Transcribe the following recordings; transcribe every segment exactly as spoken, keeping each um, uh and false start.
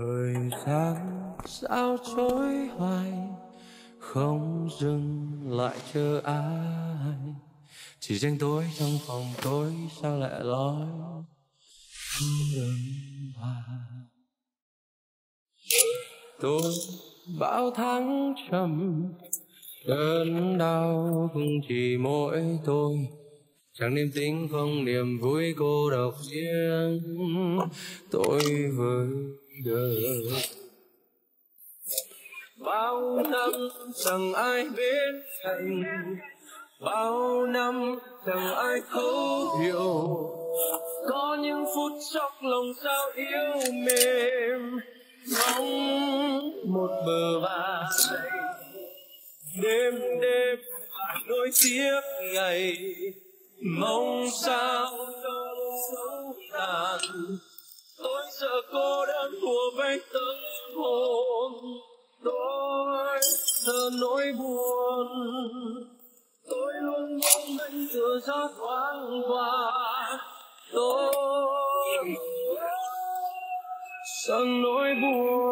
Thời gian sao trôi hoài, không dừng lại chờ ai. Chỉ riêng tôi trong phòng tối sao lại lói đường hoa. Tôi bao tháng trầm đớn đau cũng chỉ mỗi tôi. Chẳng niềm tính không niềm vui cô độc riêng tôi với đời. Bao năm chẳng ai biết hạnh, bao năm chẳng ai thấu hiểu. Có những phút chốc lòng sao yêu mềm, mong một bờ vai. Đêm đêm đôi tiếc ngày, mong sao cho dấu tàn. Tôi sợ cô đơn hùa vây tâm hồn, tôi sợ nỗi buồn. Tôi luôn mong anh cửa ra thoáng qua, tôi sợ nỗi buồn.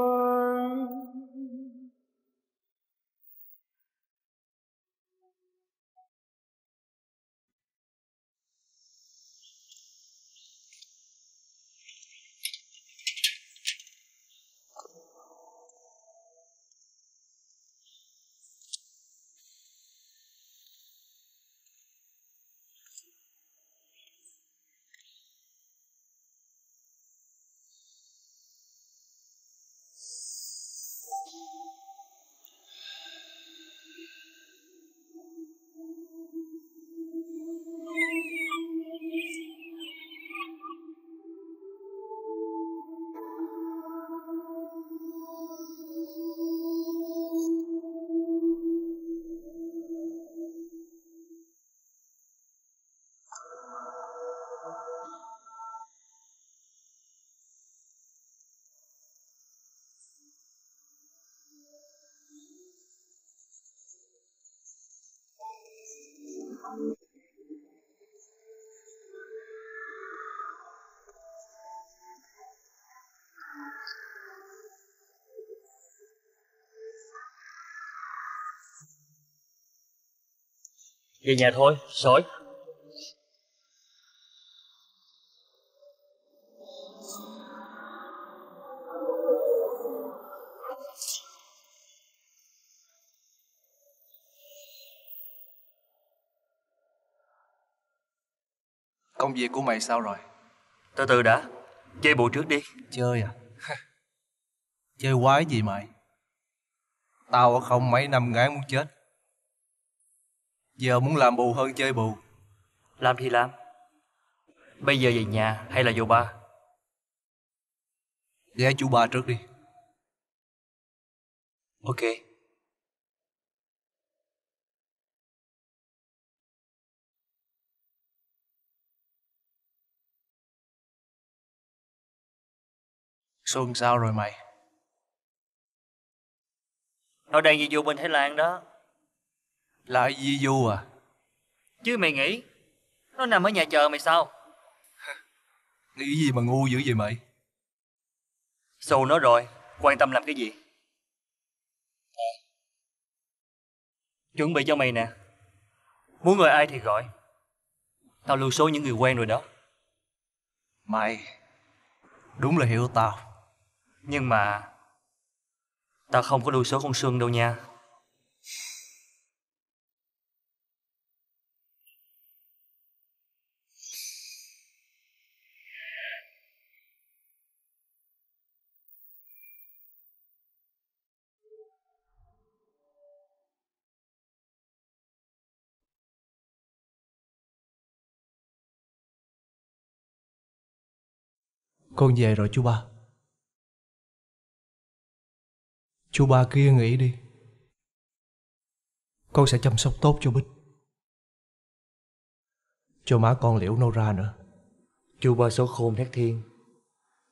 Về nhà thôi, sói. Công việc của mày sao rồi? Từ từ đã, chơi bộ trước đi. Chơi à? Chơi quái gì mày? Tao ở không mấy năm ngán muốn chết. Giờ muốn làm bù hơn chơi bù. Làm thì làm. Bây giờ về nhà hay là vô ba? Ghé chủ ba trước đi. Ok. Xuân sao rồi mày? Nó đang đi vô bên Thái Lan đó. Là di du à? Chứ mày nghĩ nó nằm ở nhà chờ mày sao? Nghĩ gì mà ngu dữ vậy mày? Xù nó rồi, quan tâm làm cái gì? Chuẩn bị cho mày nè. Muốn gọi ai thì gọi. Tao lưu số những người quen rồi đó. Mày đúng là hiểu tao. Nhưng mà tao không có lưu số con Sương đâu nha. Con về rồi chú ba. Chú ba kia nghỉ đi. Con sẽ chăm sóc tốt cho Bích, cho má con Liễu nấu ra nữa. Chú ba số khôn thét thiên,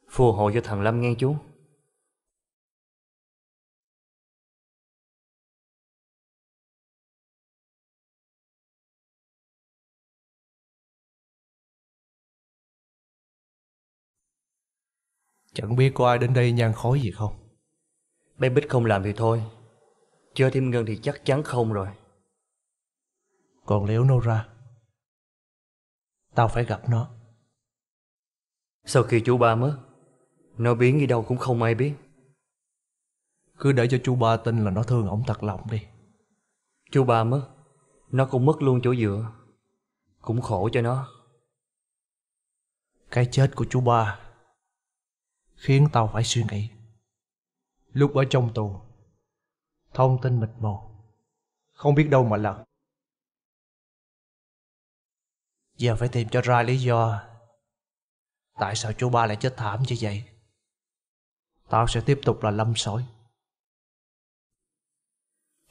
phù hộ cho thằng Lâm nghe chú. Chẳng biết có ai đến đây nhan khói gì không. Bé Bích không làm thì thôi, chưa thêm Ngân thì chắc chắn không rồi. Còn liễu nó ra, tao phải gặp nó. Sau khi chú ba mất, nó biến đi đâu cũng không ai biết. Cứ để cho chú ba tin là nó thương ổng thật lòng đi. Chú ba mất, nó cũng mất luôn chỗ dựa, cũng khổ cho nó. Cái chết của chú ba khiến tao phải suy nghĩ. Lúc ở trong tù, thông tin mịt mù, không biết đâu mà lần. Giờ phải tìm cho ra lý do tại sao chú ba lại chết thảm như vậy. Tao sẽ tiếp tục là lâm sỏi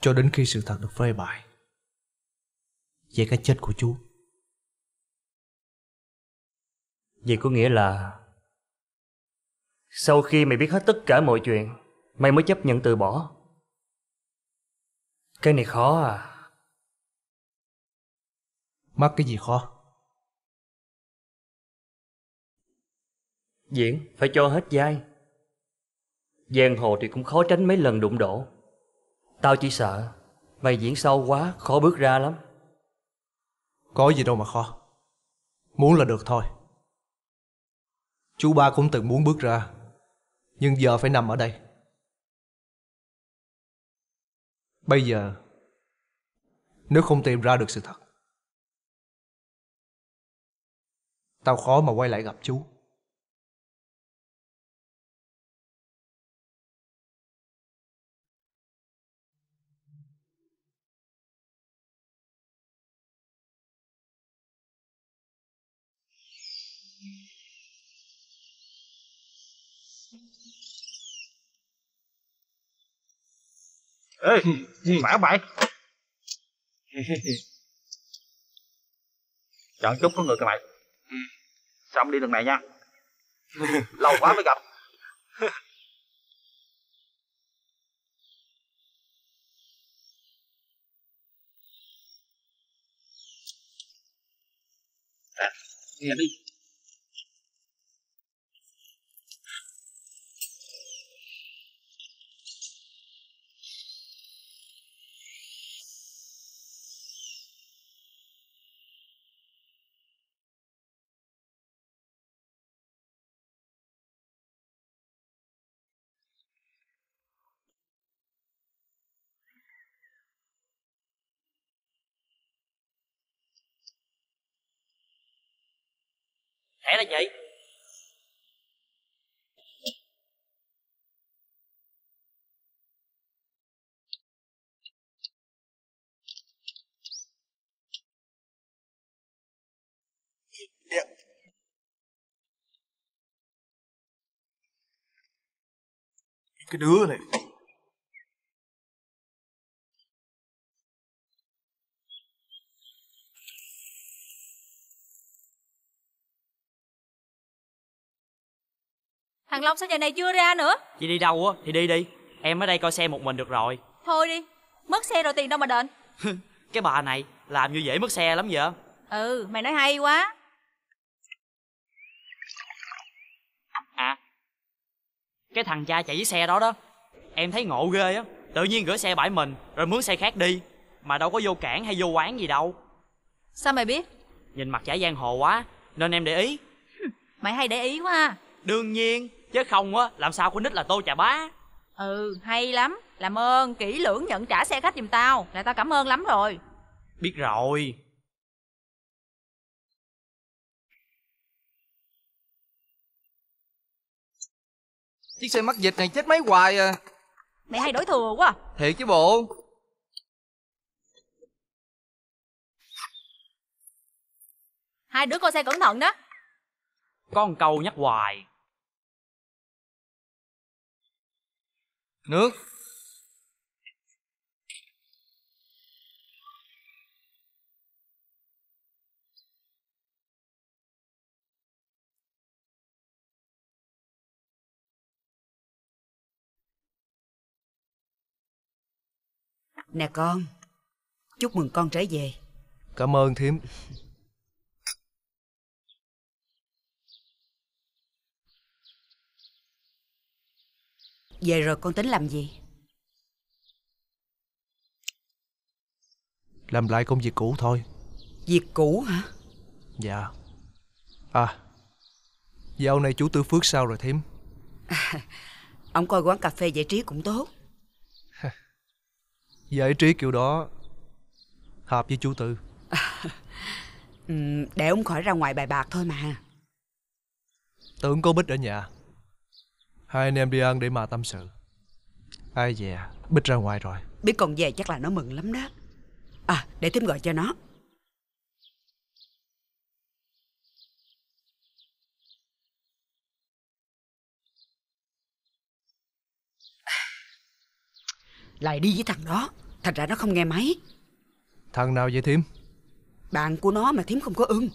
cho đến khi sự thật được phơi bày về cái chết của chú. Vậy có nghĩa là sau khi mày biết hết tất cả mọi chuyện, mày mới chấp nhận từ bỏ. Cái này khó à. Mắc cái gì khó? Diễn phải cho hết vai. Giang hồ thì cũng khó tránh mấy lần đụng độ. Tao chỉ sợ mày diễn sâu quá, khó bước ra lắm. Có gì đâu mà khó, muốn là được thôi. Chú ba cũng từng muốn bước ra, nhưng giờ phải nằm ở đây. Bây giờ nếu không tìm ra được sự thật, tao khó mà quay lại gặp chú. Ê, mã bậy. Chọn chút có người cái mày. Xong đi lần này nha. Lâu quá mới gặp. À, nghe đi. Thế là vậy. Cái đứa này. Thằng Long sao giờ này chưa ra nữa? Chị đi đâu á thì đi đi, em ở đây coi xe một mình được rồi. Thôi đi, mất xe rồi tiền đâu mà đền. Cái bà này làm như dễ mất xe lắm vậy. Ừ, mày nói hay quá. À, cái thằng cha chạy với xe đó đó, em thấy ngộ ghê á. Tự nhiên gửi xe bãi mình rồi mướn xe khác đi, mà đâu có vô cản hay vô quán gì đâu. Sao mày biết? Nhìn mặt chả giang hồ quá nên em để ý. Mày hay để ý quá ha. Đương nhiên, chứ không á làm sao con nít là Tô Chà Bá. Ừ, hay lắm. Làm ơn kỹ lưỡng nhận trả xe khách giùm tao, là tao cảm ơn lắm rồi. Biết rồi. Chiếc xe mắc dịch này chết mấy hoài à. Mày hay đổi thừa quá. Thiệt chứ bộ. Hai đứa coi xe cẩn thận đó. Có một câu nhắc hoài. Nước. Nè con, chúc mừng con trở về. Cảm ơn thím. Về rồi con tính làm gì? Làm lại công việc cũ thôi. Việc cũ hả? Dạ. À, dạo này chú Tư Phước sao rồi thím? À, ông coi quán cà phê giải trí cũng tốt. Giải trí kiểu đó hợp với chú Tư. À, để ông khỏi ra ngoài bài bạc thôi mà. Tưởng có Bích ở nhà. Hai anh em đi ăn để mà tâm sự. Ai dè, Bích ra ngoài rồi. Biết con về chắc là nó mừng lắm đó. À, để thím gọi cho nó. Lại đi với thằng đó. Thành ra nó không nghe máy. Thằng nào vậy thím? Bạn của nó mà thím không có ưng.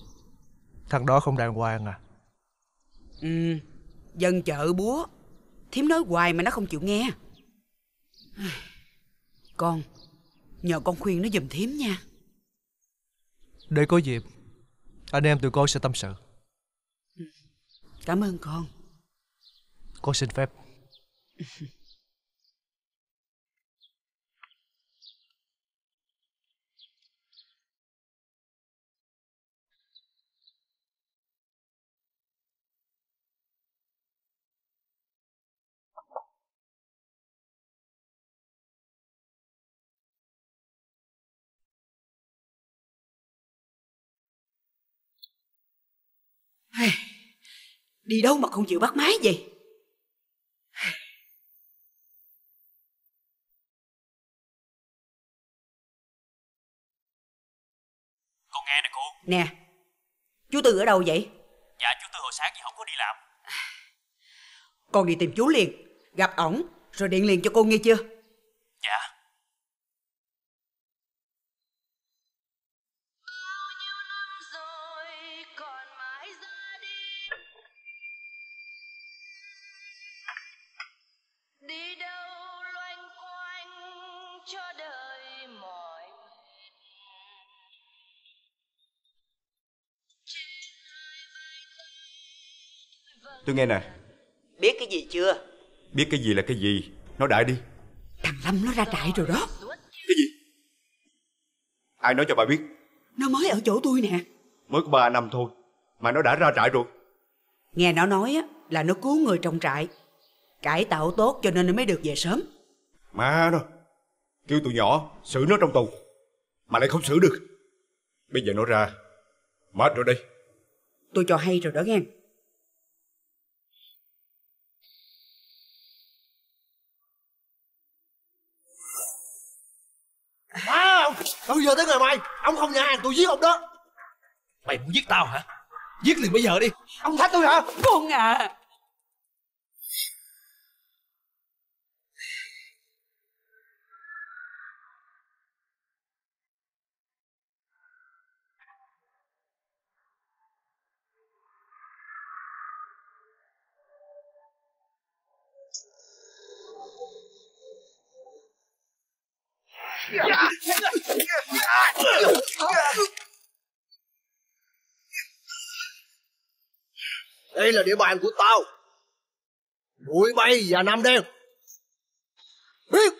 Thằng đó không đàng hoàng à? Ừ, dân chợ búa. Thím nói hoài mà nó không chịu nghe. Con, nhờ con khuyên nó giùm thím nha. Để có dịp anh em tụi con sẽ tâm sự. Cảm ơn con. Con xin phép. Đi đâu mà không chịu bắt máy vậy? Con nghe nè cô. Nè, chú Tư ở đâu vậy? Dạ chú Tư hồi sáng gì không có đi làm. Con đi tìm chú liền. Gặp ổng rồi điện liền cho cô nghe chưa? Dạ. Tôi nghe nè. Biết cái gì chưa? Biết cái gì là cái gì? Nói đại đi. Thằng Lâm nó ra trại rồi đó. Cái gì? Ai nói cho bà biết? Nó mới ở chỗ tôi nè. Mới có ba năm thôi mà nó đã ra trại rồi. Nghe nó nói á, là nó cứu người trong trại, cải tạo tốt cho nên nó mới được về sớm. Má nó, kêu tụi nhỏ xử nó trong tù mà lại không xử được. Bây giờ nó ra mệt rồi đây. Tôi cho hay rồi đó nghe. Từ giờ tới ngày mai ông không nhà hàng tôi giết ông đó. Mày muốn giết tao hả? Giết liền bây giờ đi. Ông thách tôi hả? Không à. Đây là địa bàn của tao. Bụi bay và Nam Đen. Biết.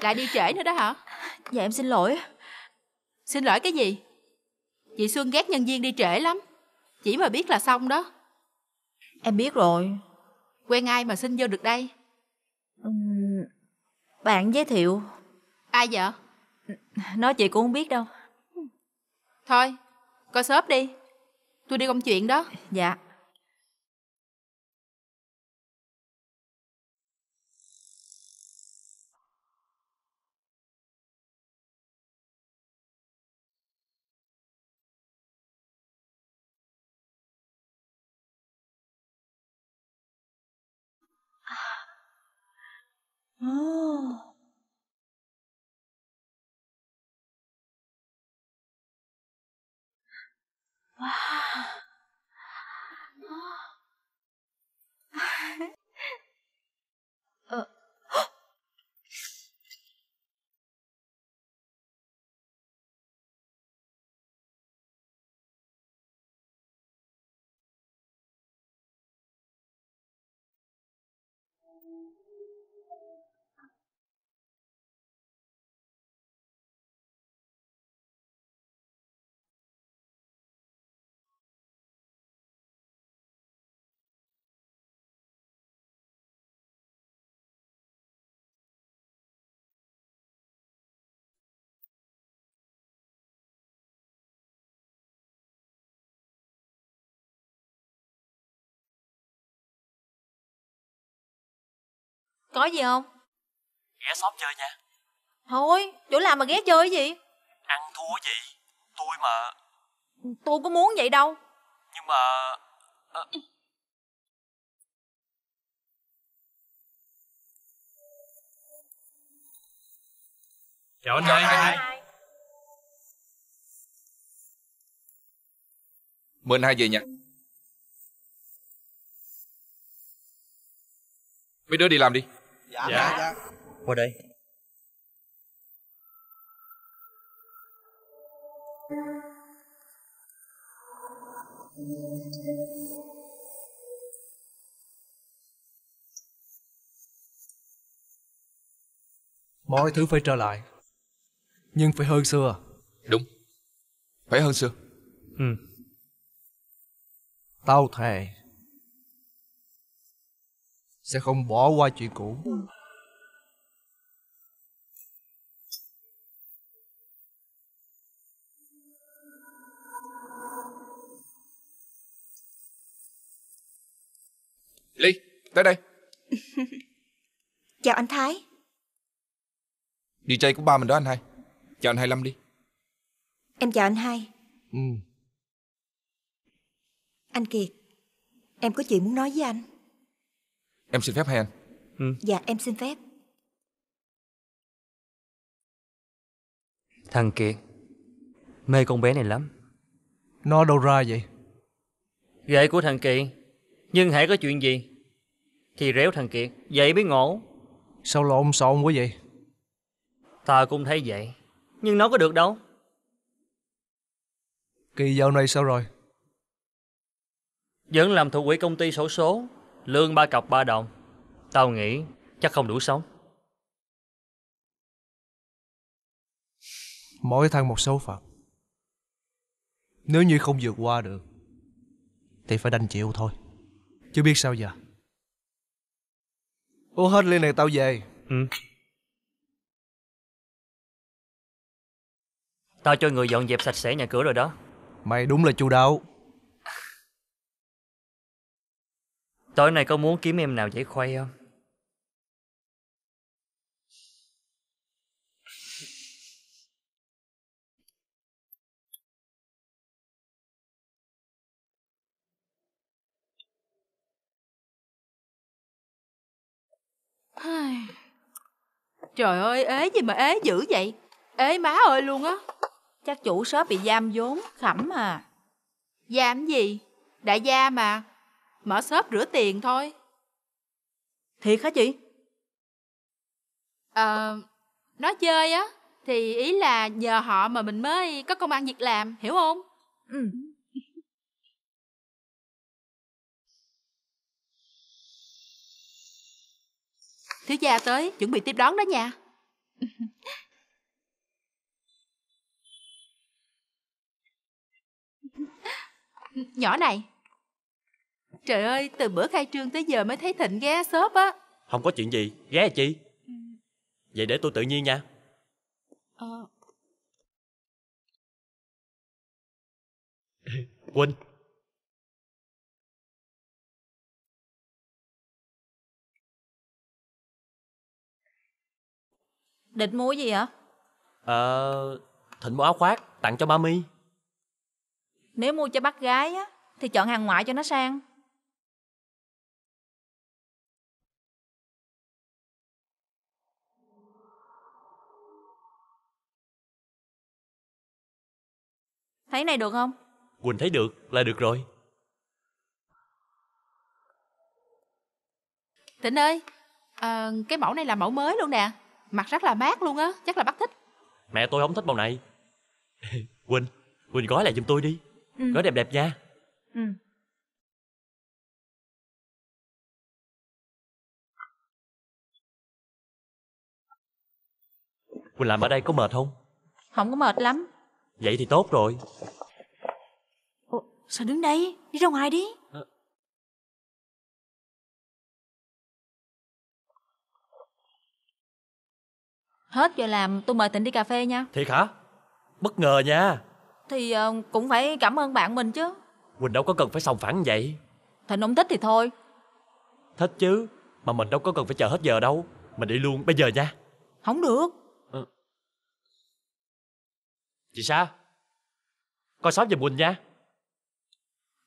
Lại đi trễ nữa đó hả? Dạ em xin lỗi. Xin lỗi cái gì? Chị Xuân ghét nhân viên đi trễ lắm. Chỉ mà biết là xong đó. Em biết rồi. Quen ai mà xin vô được đây? Ừ, bạn giới thiệu. Ai vậy? Nói chị cũng không biết đâu. Thôi coi shop đi. Tôi đi công chuyện đó. Dạ. có gì không? Ghé shop chơi nha. Thôi, chỗ làm mà ghé chơi cái gì? Ăn thua gì? Tôi mà. Tôi có muốn vậy đâu. Nhưng mà... À... Chào anh ơi. Mời anh hai về nha. Mấy đứa đi làm đi. Dạ, dạ. dạ. Qua đây. Mọi thứ phải trở lại, nhưng phải hơn xưa. Đúng, phải hơn xưa. Ừ. Tao thề sẽ không bỏ qua chuyện cũ. Ly, tới đây. Chào anh Thái. đê gi của ba mình đó anh hai. Chào anh Hai Lâm đi. Em chào anh Hai. Ừ. Anh Kiệt, em có chuyện muốn nói với anh. Em xin phép hay anh? Ừ. Dạ em xin phép. Thằng Kiệt mê con bé này lắm. Nó đâu ra vậy? Gậy của thằng Kiệt. Nhưng hãy có chuyện gì thì réo thằng Kiệt, vậy mới ngộ. Sao lộn xộn quá vậy? Ta cũng thấy vậy, nhưng nó có được đâu. Kỳ dạo này sao rồi? Vẫn làm thủ quỹ công ty xổ số, lương ba cọc ba đồng. Tao nghĩ chắc không đủ sống. Mỗi thằng một số phận. Nếu như không vượt qua được thì phải đành chịu thôi, chứ biết sao giờ. Uống hết ly này tao về. Ừ. Tao cho người dọn dẹp sạch sẽ nhà cửa rồi đó. Mày đúng là chu đáo. Tối nay có muốn kiếm em nào giải khuây không? Trời ơi, ế gì mà ế dữ vậy? Ế má ơi luôn á. Chắc chủ shop bị giam vốn khẩm à. Giam gì? Đại gia mà. Mở shop rửa tiền thôi. Thiệt hả chị? Ờ à, nó chơi á thì ý là nhờ họ mà mình mới có công ăn việc làm, hiểu không? Ừ. Thiếu gia tới, chuẩn bị tiếp đón đó nha. Nhỏ này. Trời ơi, từ bữa khai trương tới giờ mới thấy Thịnh ghé shop á. Không có chuyện gì, ghé chị. Vậy để tôi tự nhiên nha. Ờ. Quỳnh. Định mua gì hả? Ờ, Thịnh mua áo khoác tặng cho mami. Nếu mua cho bác gái á thì chọn hàng ngoại cho nó sang. Thấy này được không? Quỳnh thấy được là được rồi. Thịnh ơi, à, cái mẫu này là mẫu mới luôn nè. Mặc rất là mát luôn á, chắc là bác thích. Mẹ tôi không thích màu này. Quỳnh, Quỳnh gói lại giùm tôi đi. Ừ. Gói đẹp đẹp nha. Ừ. Quỳnh làm ở đây có mệt không? Không có mệt lắm. Vậy thì tốt rồi. Ủa, sao đứng đây? Đi ra ngoài đi. À. Hết giờ làm tôi mời Thịnh đi cà phê nha. Thiệt hả? Bất ngờ nha. Thì uh, cũng phải cảm ơn bạn mình chứ. Quỳnh đâu có cần phải sòng phẳng vậy. Thịnh không thích thì thôi. Thích chứ, Mà mình đâu có cần phải chờ hết giờ đâu. Mình đi luôn bây giờ nha. Không được. Ừ. Chị Sa, coi sói giùm Quỳnh nha.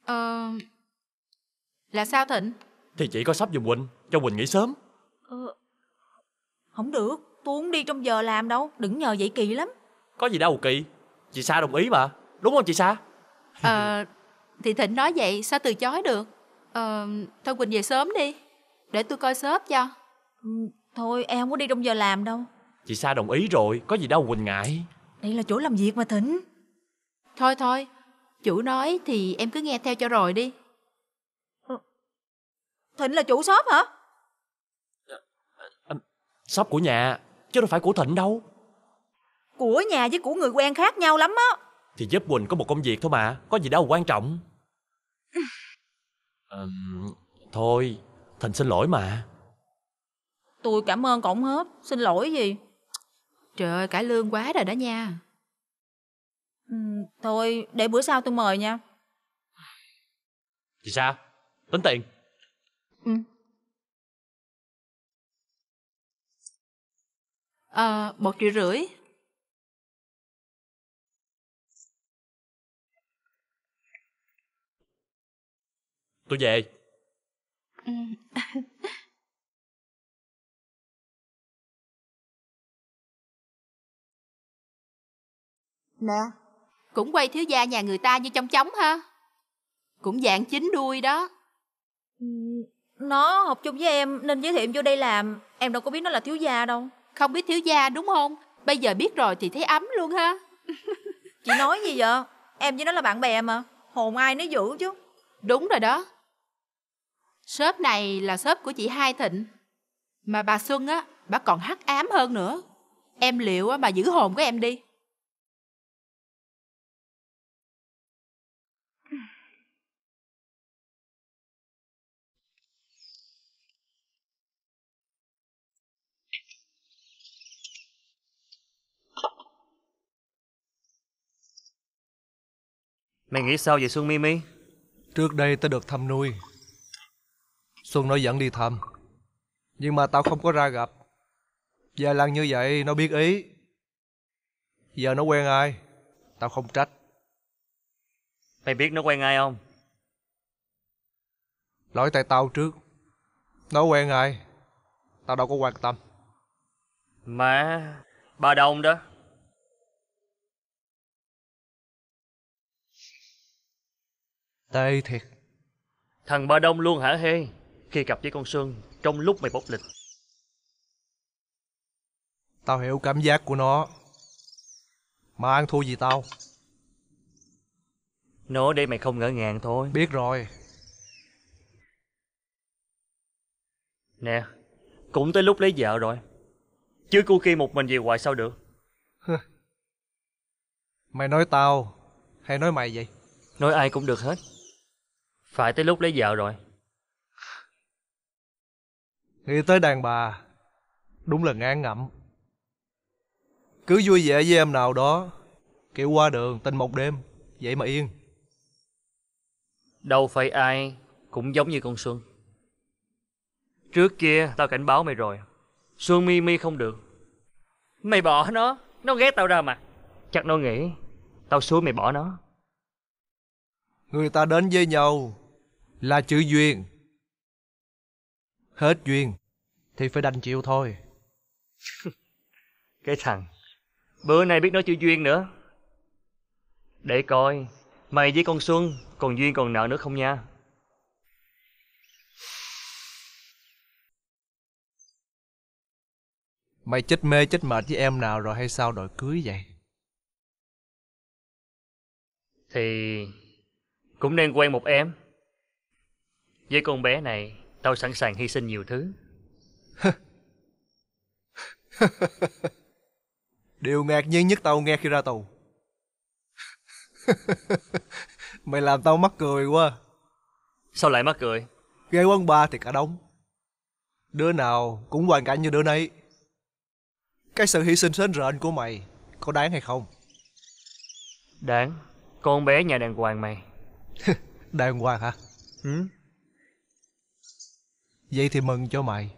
Ờ... Là sao Thịnh? Thì chị coi sói giùm Quỳnh cho Quỳnh nghỉ sớm. Ờ... Không được, tôi không đi trong giờ làm đâu. Đừng nhờ vậy kỳ lắm. Có gì đâu kỳ. Chị Sa đồng ý mà, đúng không chị Sa? Ờ... Thì Thịnh nói vậy sao từ chối được. Ờ... Thôi Quỳnh về sớm đi, để tôi coi shop cho. Thôi em không có đi trong giờ làm đâu. Chị Sa đồng ý rồi, có gì đâu Quỳnh ngại. Đây là chỗ làm việc mà Thịnh. Thôi thôi, chủ nói thì em cứ nghe theo cho rồi đi. Thịnh là chủ shop hả? Shop của nhà, chứ đâu phải của Thịnh đâu. Của nhà với của người quen khác nhau lắm á. Thì giúp Quỳnh có một công việc thôi mà, có gì đâu quan trọng. À, thôi, Thịnh xin lỗi mà. Tôi cảm ơn cổng hết, xin lỗi gì. Trời ơi, cải lương quá rồi đó nha. Ừ, thôi, để bữa sau tôi mời nha. Chị Sa, tính tiền. Ừ. Ờ, một triệu rưỡi. Tôi về. Ừ. Nè, cũng quay thiếu gia nhà người ta như trong trống ha. Cũng dạng chín đuôi đó. Nó học chung với em nên giới thiệu em vô đây làm. Em đâu có biết nó là thiếu gia đâu. Không biết thiếu gia đúng không? Bây giờ biết rồi thì thấy ấm luôn ha. Chị nói gì vậy? Em với nó là bạn bè mà. Hồn ai nó dữ chứ. Đúng rồi đó. Shop này là shop của chị Hai Thịnh. Mà bà Xuân á, bà còn hắc ám hơn nữa. Em liệu á, bà giữ hồn của em đi. Mày nghĩ sao về Xuân Mimi? Trước đây tao được thăm nuôi. Xuân nó dẫn đi thăm, nhưng mà tao không có ra gặp. Vài lần như vậy nó biết ý. Giờ nó quen ai tao không trách. Mày biết nó quen ai không? Lỗi tại tao trước. Nó quen ai tao đâu có quan tâm. Mà bà Đồng đó. Tệ thiệt. Thằng Ba Đông luôn hả Hê? Khi cặp với con Xuân trong lúc mày bốc lịch. Tao hiểu cảm giác của nó, mà ăn thua gì tao. Nó để mày không ngỡ ngàng thôi. Biết rồi. Nè, cũng tới lúc lấy vợ rồi, chứ cu kia một mình về hoài sao được. Mày nói tao hay nói mày vậy? Nói ai cũng được hết. Phải tới lúc lấy vợ rồi. Nghĩ tới đàn bà đúng là ngán ngẩm. Cứ vui vẻ với em nào đó, kiểu qua đường tình một đêm, vậy mà yên. Đâu phải ai cũng giống như con Xuân. Trước kia tao cảnh báo mày rồi, Xuân Mimi không được. Mày bỏ nó, nó ghét tao ra mà. Chắc nó nghĩ tao xúi mày bỏ nó. Người ta đến với nhau là chữ duyên. Hết duyên thì phải đành chịu thôi. Cái thằng bữa nay biết nói chữ duyên nữa. Để coi mày với con Xuân còn duyên còn nợ nữa không nha. Mày chết mê chết mệt với em nào rồi hay sao đòi cưới vậy? Thì... cũng nên quen một em. Với con bé này tao sẵn sàng hy sinh nhiều thứ. Điều ngạc nhiên nhất tao nghe khi ra tù. Mày làm tao mắc cười quá. Sao lại mắc cười? Ghê quán ba thì cả đống. Đứa nào cũng hoàn cảnh như đứa nấy. Cái sự hy sinh sến rện của mày có đáng hay không? Đáng. Con bé nhà đàng hoàng mày. Đàng hoàng hả? Ừ. Vậy thì mừng cho mày.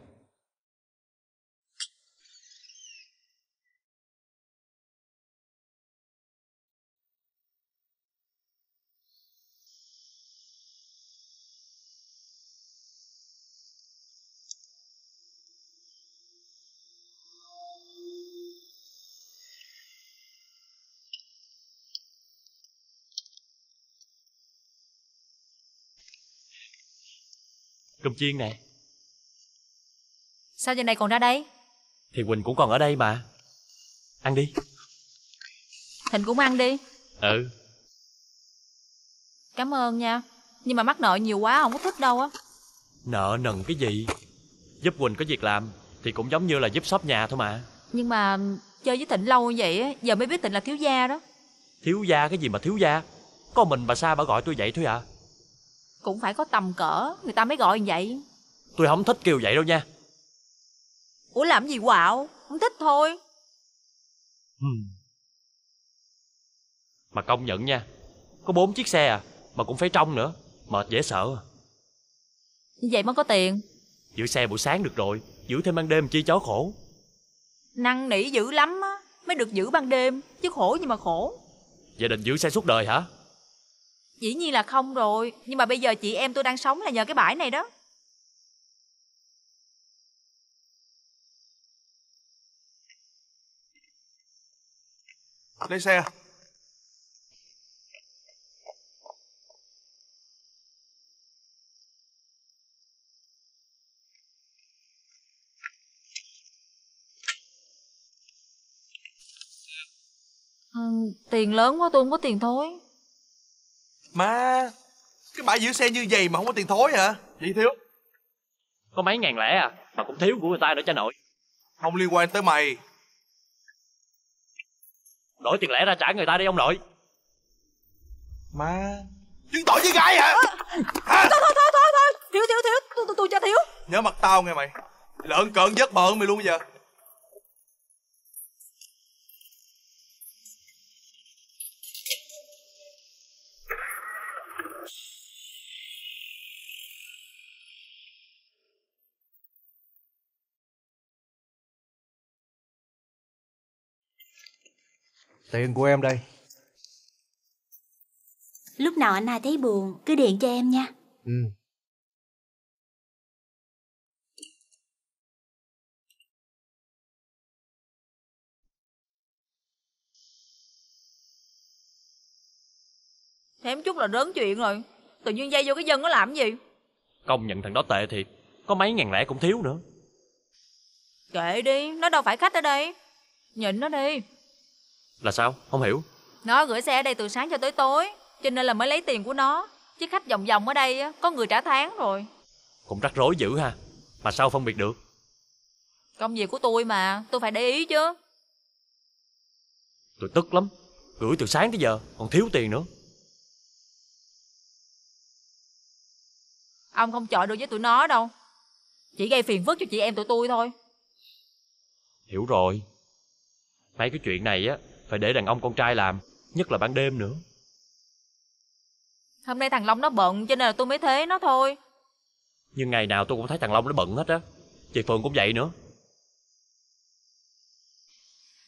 Cơm chiên nè. Sao giờ này còn ra đây? Thì Quỳnh cũng còn ở đây mà. Ăn đi. Thịnh cũng ăn đi. Ừ. Cảm ơn nha. Nhưng mà mắc nợ nhiều quá không có thích đâu á. Nợ nần cái gì? Giúp Quỳnh có việc làm thì cũng giống như là giúp shop nhà thôi mà. Nhưng mà chơi với Thịnh lâu như vậy á, giờ mới biết Thịnh là thiếu gia đó. Thiếu gia cái gì mà thiếu gia? Có mình bà Sa bà gọi tôi vậy thôi à. Cũng phải có tầm cỡ người ta mới gọi như vậy. Tôi không thích kiểu vậy đâu nha. Ủa làm gì quạo? Không thích thôi. Ừ. Mà công nhận nha, có bốn chiếc xe à, mà cũng phải trong nữa. Mệt dễ sợ à. Như vậy mới có tiền. Giữ xe buổi sáng được rồi, giữ thêm ban đêm chi chó khổ. Năn nỉ dữ lắm á, mới được giữ ban đêm, chứ khổ nhưng mà khổ. Vậy định giữ xe suốt đời hả? Dĩ nhiên là không rồi. Nhưng mà bây giờ chị em tôi đang sống là nhờ cái bãi này đó. Lấy xe. Ừ, tiền lớn quá tôi không có tiền thối. Má, cái bãi giữ xe như vậy mà không có tiền thối hả? Vậy thiếu. Có mấy ngàn lẻ à, mà cũng thiếu của người ta nữa cha nội. Không liên quan tới mày. Đổi tiền lẻ ra trả người ta đi ông nội. Má, chứng tỏ với gái hả? À, thôi thôi thôi thôi thôi, thiếu thiếu thiếu, tôi tôi cho thiếu. Nhớ mặt tao nghe mày, lợn cợn vớt bợn mày luôn bây giờ. Tiền của em đây. Lúc nào anh hai thấy buồn cứ điện cho em nha. Ừ. Thêm chút là rớn chuyện rồi. Tự nhiên dây vô cái dân nó làm cái gì? Công nhận thằng đó tệ thiệt. Có mấy ngàn lẻ cũng thiếu nữa. Kệ đi, nó đâu phải khách ở đây. Nhịn nó đi. Là sao? Không hiểu. Nó gửi xe ở đây từ sáng cho tới tối, cho nên là mới lấy tiền của nó. Chứ khách vòng vòng ở đây có người trả tháng rồi. Cũng rắc rối dữ ha. Mà sao phân biệt được? Công việc của tôi mà, tôi phải để ý chứ. Tôi tức lắm. Gửi từ sáng tới giờ còn thiếu tiền nữa. Ông không chọi được với tụi nó đâu. Chỉ gây phiền phức cho chị em tụi tôi thôi. Hiểu rồi. Mấy cái chuyện này á phải để đàn ông con trai làm, nhất là ban đêm nữa. Hôm nay thằng Long nó bận cho nên là tôi mới thế nó thôi. Nhưng ngày nào tôi cũng thấy thằng Long nó bận hết á. Chị Phượng cũng vậy nữa.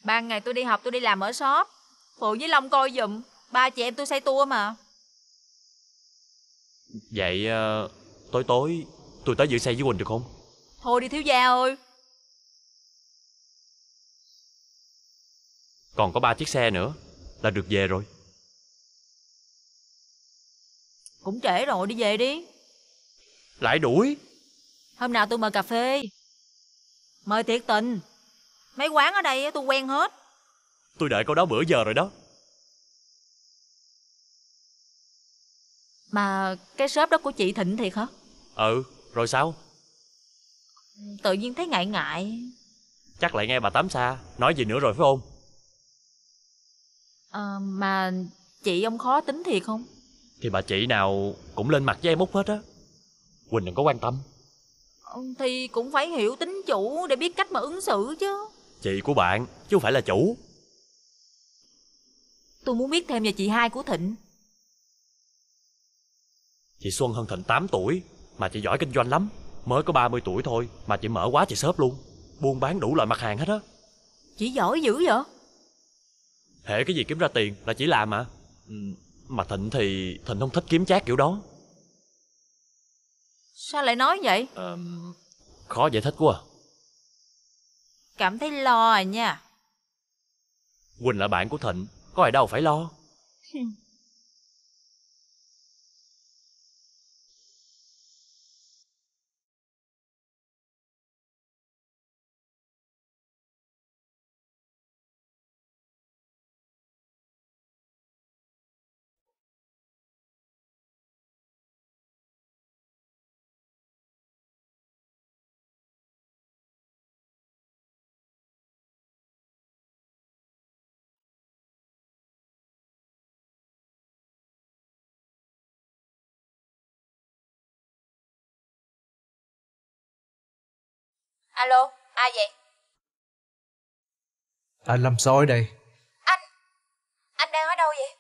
Ban ngày tôi đi học, tôi đi làm ở shop, Phượng với Long coi giùm. Ba chị em tôi xây tour mà. Vậy uh, tối tối tôi tới giữ xe với Quỳnh được không? Thôi đi thiếu gia ơi. Còn có ba chiếc xe nữa là được về rồi. Cũng trễ rồi, đi về đi. Lại đuổi. Hôm nào tôi mời cà phê, mời thiệt tình. Mấy quán ở đây tôi quen hết. Tôi đợi câu đó bữa giờ rồi đó. Mà cái shop đó của chị Thịnh thiệt hả? Ừ, rồi sao? Tự nhiên thấy ngại ngại. Chắc lại nghe bà Tám Sa nói gì nữa rồi phải không? À, mà chị ông khó tính thiệt không? Thì bà chị nào cũng lên mặt với em út hết á. Quỳnh đừng có quan tâm. Thì cũng phải hiểu tính chủ để biết cách mà ứng xử chứ. Chị của bạn chứ không phải là chủ. Tôi muốn biết thêm về chị hai của Thịnh. Chị Xuân hơn Thịnh tám tuổi mà chị giỏi kinh doanh lắm. Mới có ba mươi tuổi thôi mà chị mở quá chị shop luôn, buôn bán đủ loại mặt hàng hết á. Chị giỏi dữ vậy. Hễ cái gì kiếm ra tiền là chị làm mà. Mà Thịnh thì Thịnh không thích kiếm chác kiểu đó. Sao lại nói vậy? À, khó giải thích quá à. Cảm thấy lo à nha. Quỳnh là bạn của Thịnh, có ai đâu phải lo. Alo, ai vậy? Anh Lâm Sói đây. Anh, anh đang ở đâu vậy?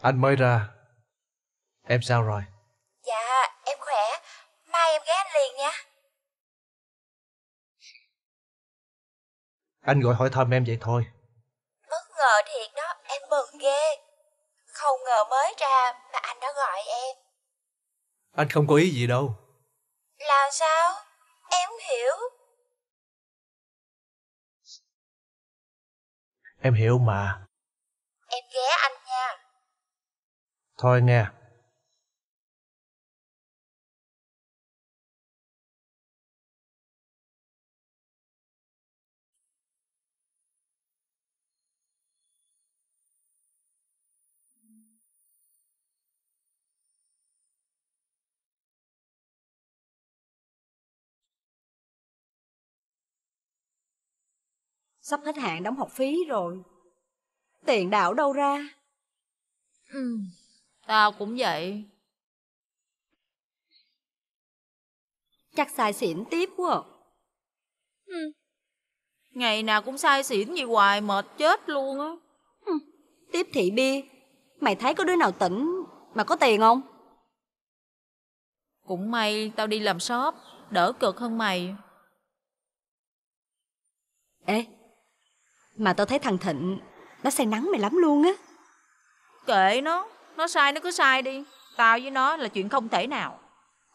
Anh mới ra. Em sao rồi? Dạ, em khỏe. Mai em ghé anh liền nha. Anh gọi hỏi thăm em vậy thôi. Bất ngờ thiệt đó, em mừng ghê. Không ngờ mới ra mà anh đã gọi em. Anh không có ý gì đâu. Là sao? Em không hiểu. Em hiểu mà. Em ghé anh nha. Thôi nghe. Sắp hết hạn đóng học phí rồi. Tiền đạo đâu ra? Ừ, tao cũng vậy. Chắc sai xỉn tiếp quá. Ừ. Ngày nào cũng sai xỉn gì hoài, mệt chết luôn á. Ừ. Tiếp thị bia. Mày thấy có đứa nào tỉnh mà có tiền không? Cũng may tao đi làm shop, đỡ cực hơn mày. Ê, mà tao thấy thằng Thịnh nó say nắng mày lắm luôn á. Kệ nó, nó sai nó cứ sai đi. Tao với nó là chuyện không thể nào.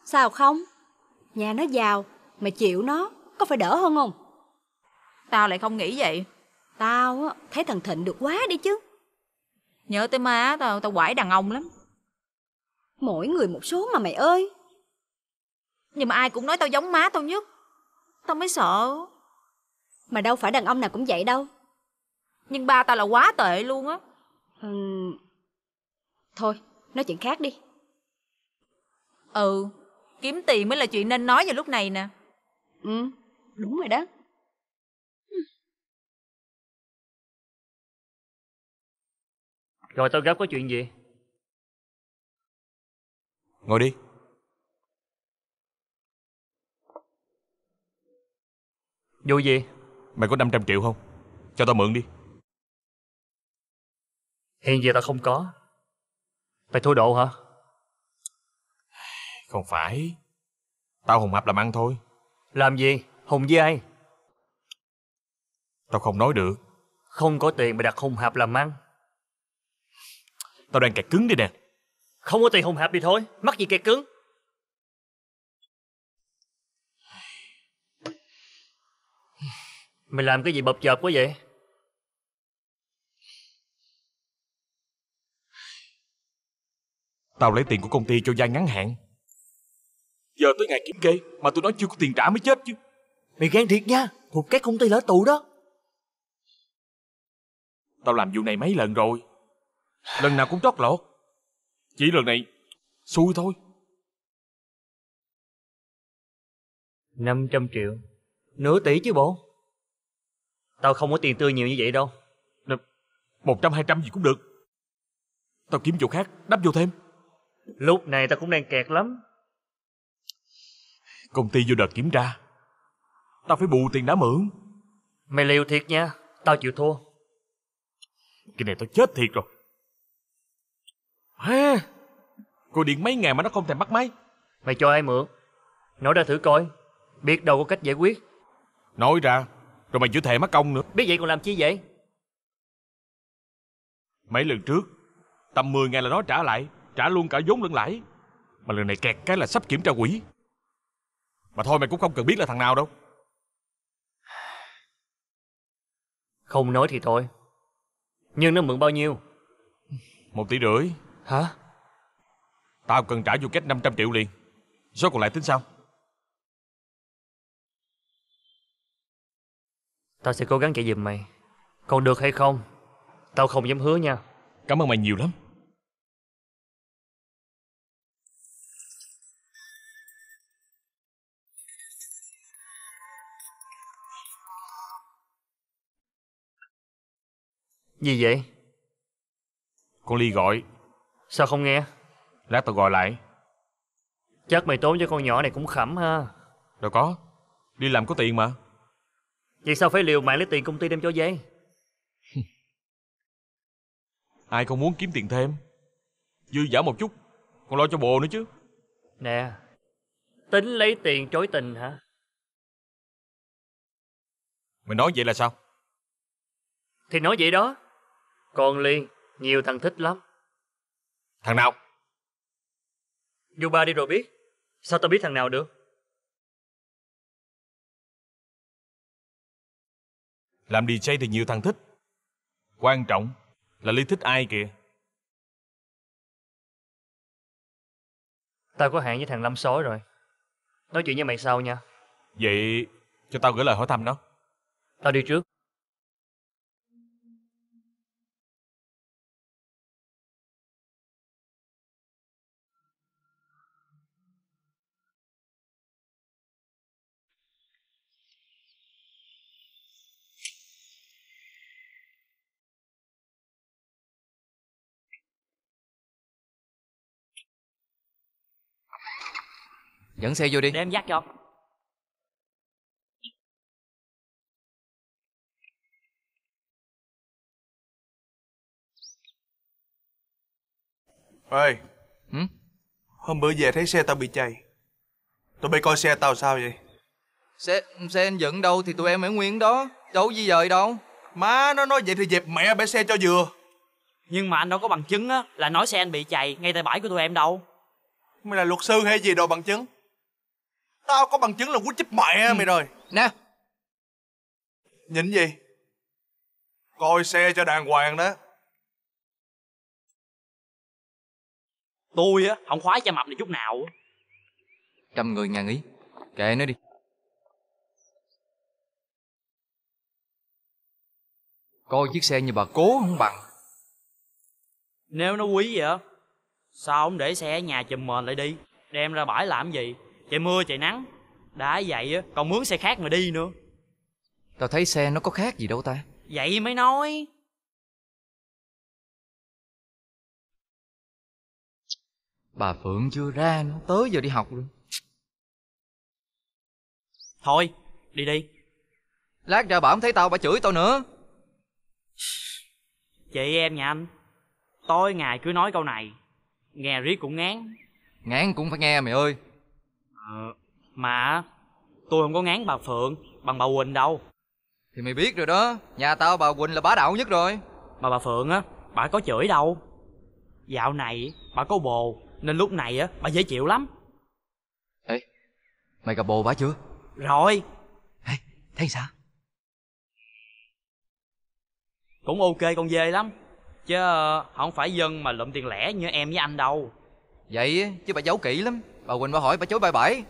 Sao không? Nhà nó giàu, mày chịu nó, có phải đỡ hơn không? Tao lại không nghĩ vậy. Tao thấy thằng Thịnh được quá đi chứ. Nhớ tới má tao, tao quải đàn ông lắm. Mỗi người một số mà mày ơi. Nhưng mà ai cũng nói tao giống má tao nhất. Tao mới sợ. Mà đâu phải đàn ông nào cũng vậy đâu. Nhưng ba tao là quá tệ luôn á. Ừ. Thôi nói chuyện khác đi. Ừ. Kiếm tiền mới là chuyện nên nói vào lúc này nè. Ừ. Đúng rồi đó. Rồi tao gấp có chuyện gì? Ngồi đi. Vô gì? Mày có năm trăm triệu không? Cho tao mượn đi. Hiện giờ tao không có. Mày thua độ hả? Không phải. Tao hùng hạp làm ăn thôi. Làm gì? Hùng với ai? Tao không nói được. Không có tiền mà đặt hùng hạp làm ăn. Tao đang kẹt cứng đi nè. Không có tiền hùng hạp đi thôi. Mắc gì kẹt cứng. Mày làm cái gì bập chợp quá vậy? Tao lấy tiền của công ty cho vay ngắn hạn. Giờ tới ngày kiểm kê mà tụi nó chưa có tiền trả mới chết chứ. Mày ghen thiệt nha. Thuộc cái công ty lỡ tù đó. Tao làm vụ này mấy lần rồi. Lần nào cũng trót lọt. Chỉ lần này xui thôi. năm trăm triệu. Nửa tỷ chứ bộ. Tao không có tiền tươi nhiều như vậy đâu. Một trăm hai trăm gì cũng được. Tao kiếm chỗ khác đắp vô thêm. Lúc này tao cũng đang kẹt lắm. Công ty vô đợt kiểm tra. Tao phải bù tiền đã mượn. Mày liều thiệt nha. Tao chịu thua. Cái này tao chết thiệt rồi. À, gọi điện mấy ngày mà nó không thèm bắt máy. Mày cho ai mượn? Nói ra thử coi, biết đâu có cách giải quyết. Nói ra rồi mày chịu thề mắc công nữa. Biết vậy còn làm chi vậy? Mấy lần trước tầm mười ngày là nó trả lại, trả luôn cả vốn lẫn lãi. Mà lần này kẹt cái là sắp kiểm tra quỹ. Mà thôi mày cũng không cần biết là thằng nào đâu. Không nói thì thôi, nhưng nó mượn bao nhiêu? Một tỷ rưỡi. Hả? Tao cần trả vô cách năm trăm triệu liền, số còn lại tính sao? Tao sẽ cố gắng chạy giùm mày, còn được hay không tao không dám hứa nha. Cảm ơn mày nhiều lắm. Gì vậy? Con Ly gọi. Sao không nghe? Lát tao gọi lại. Chắc mày tốn cho con nhỏ này cũng khẩm ha. Đâu có, đi làm có tiền mà. Vậy sao phải liều mạng lấy tiền công ty đem cho vậy? Ai không muốn kiếm tiền thêm, dư giả một chút còn lo cho bồ nữa chứ. Nè, tính lấy tiền trối tình hả? Mày nói vậy là sao? Thì nói vậy đó. Con Ly nhiều thằng thích lắm. Thằng nào? Vô ba đi rồi biết. Sao tao biết thằng nào được? Làm đi jay thì nhiều thằng thích, quan trọng là Ly thích ai kìa. Tao có hẹn với thằng Lâm Sói rồi, nói chuyện với mày sau nha. Vậy cho tao gửi lời hỏi thăm nó. Tao đi trước. Dẫn xe vô đi. Để em dắt cho. Ê, ừ? Hôm bữa về thấy xe tao bị chạy, tụi bay coi xe tao sao vậy? Xe xe anh dựng đâu thì tụi em ở nguyên đó, đâu di dời đâu. Má nó nói vậy thì dẹp mẹ bãi xe cho vừa. Nhưng mà anh đâu có bằng chứng á, là nói xe anh bị chạy ngay tại bãi của tụi em đâu. Mày là luật sư hay gì đồ bằng chứng? Tao có bằng chứng là quýt chích mẹ mày rồi. Nè, nhìn gì? Coi xe cho đàng hoàng đó. Tôi á không khoái cha mập này chút nào. Trăm người ngàn ý, kệ nó đi. Coi chiếc xe như bà cố không bằng. Nếu nó quý vậy sao không để xe ở nhà chùm mền lại đi, đem ra bãi làm gì? Chạy mưa chạy nắng đã vậy á, còn mướn xe khác mà đi nữa. Tao thấy xe nó có khác gì đâu ta. Vậy mới nói. Bà Phượng chưa ra, nó tới giờ đi học luôn. Thôi đi đi, lát ra bà không thấy tao bà chửi tao nữa. Chị em nhà anh tối ngày cứ nói câu này, nghe riết cũng ngán. Ngán cũng phải nghe mày ơi. Ờ, mà tôi không có ngán bà Phượng bằng bà Quỳnh đâu. Thì mày biết rồi đó, nhà tao bà Quỳnh là bá đạo nhất rồi. Mà bà Phượng á, bà có chửi đâu. Dạo này bà có bồ nên lúc này á bà dễ chịu lắm. Ê, mày gặp bồ bà chưa? Rồi. Ê, thấy sao? Cũng ok con dê lắm, chứ không phải dân mà lụm tiền lẻ như em với anh đâu. Vậy chứ bà giấu kỹ lắm. Bà Quỳnh bà hỏi bà chối bài bãi.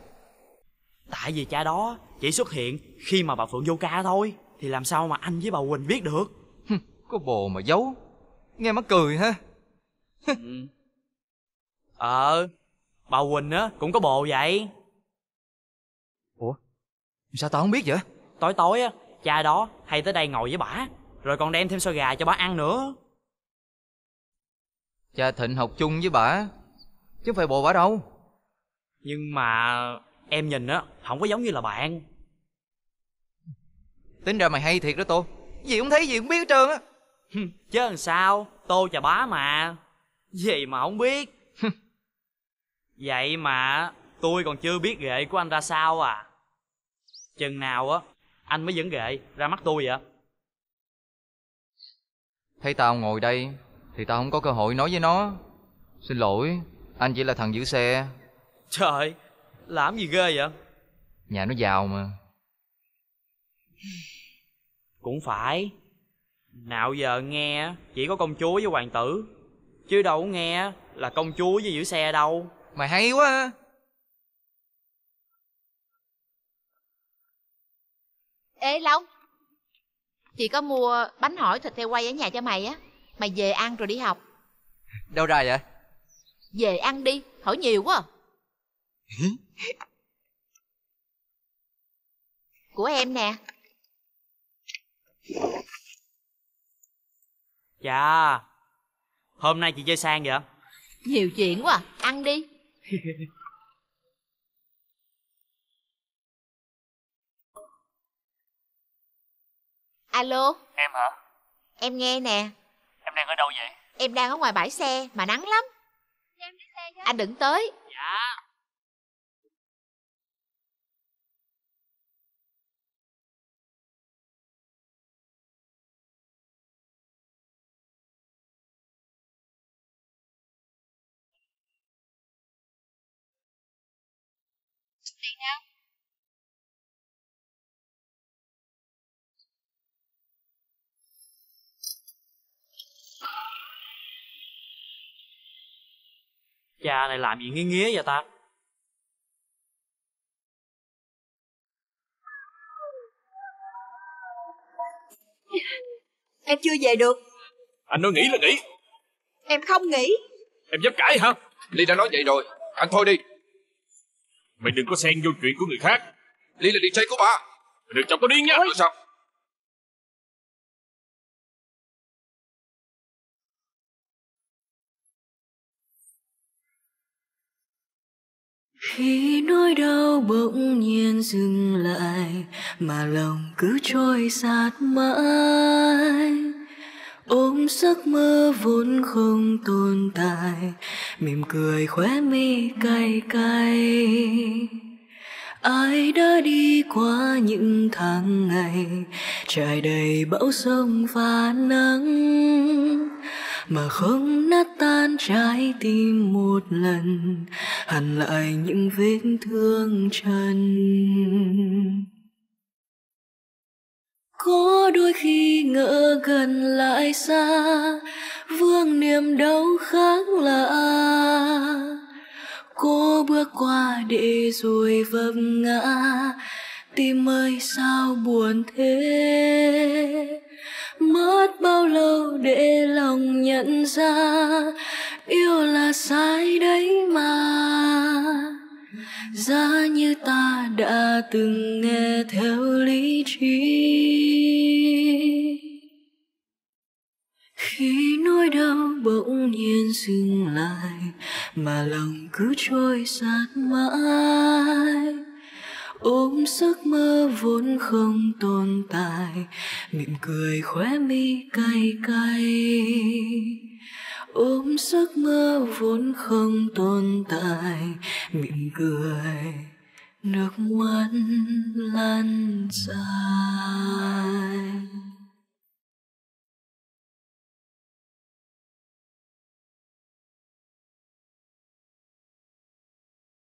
Tại vì cha đó chỉ xuất hiện khi mà bà Phượng vô ca thôi, thì làm sao mà anh với bà Quỳnh biết được. Có bồ mà giấu, nghe mắc cười ha. Ừ. Ờ, bà Quỳnh á cũng có bồ vậy. Ủa, sao tao không biết vậy? Tối tối á, cha đó hay tới đây ngồi với bả, rồi còn đem thêm xôi gà cho bả ăn nữa. Cha Thịnh học chung với bả chứ không phải bồ bả đâu. Nhưng mà em nhìn á không có giống như là bạn. Tính ra mày hay thiệt đó Tô, gì cũng thấy gì cũng biết hết trơn á. Chứ làm sao, Tô chà bá mà, gì mà không biết. Vậy mà tôi còn chưa biết ghệ của anh ra sao à. Chừng nào á anh mới dẫn ghệ ra mắt tôi vậy? Thấy tao ngồi đây thì tao không có cơ hội nói với nó. Xin lỗi, anh chỉ là thằng giữ xe. Trời, làm gì ghê vậy? Nhà nó giàu mà. Cũng phải. Nào giờ nghe chỉ có công chúa với hoàng tử, chứ đâu có nghe là công chúa với giữ xe đâu. Mày hay quá. Ê Long, chị có mua bánh hỏi thịt heo quay ở nhà cho mày á. Mày về ăn rồi đi học. Đâu ra vậy? Về ăn đi, hỏi nhiều quá. Của em nè. Chà, hôm nay chị chơi sang vậy? Nhiều chuyện quá, ăn đi. Alo. Em hả? Em nghe nè. Em đang ở đâu vậy? Em đang ở ngoài bãi xe mà nắng lắm. Em đi xe chứ. Anh đừng tới. Dạ. Đi nào. Cha này làm gì nghe nghía vậy ta? Em chưa về được. Anh nói nghỉ là nghỉ. Em không nghỉ. Em dám cãi hả? Ly đã nói vậy rồi, anh thôi đi. Mày đừng có xen vô chuyện của người khác. Ly là đi chơi của bà. Mày đừng chọc có điên nha. Được sao? Khi nỗi đau bỗng nhiên dừng lại mà lòng cứ trôi dạt mãi, ôm giấc mơ vốn không tồn tại, mỉm cười khóe mi cay cay. Ai đã đi qua những tháng ngày trải đầy bão sông và nắng mà không nát tan trái tim một lần, hằn lại những vết thương trần. Có đôi khi ngỡ gần lại xa, vương niềm đau khác lạ. Cô bước qua để rồi vấp ngã, tim ơi sao buồn thế. Mất bao lâu để lòng nhận ra, yêu là sai đấy mà. Giá như ta đã từng nghe theo lý trí. Khi nỗi đau bỗng nhiên dừng lại mà lòng cứ trôi dạt mãi, ôm giấc mơ vốn không tồn tại, mỉm cười khóe mi cay cay. Ôm giấc mơ vốn không tồn tại, mỉm cười nước mắt lan dài.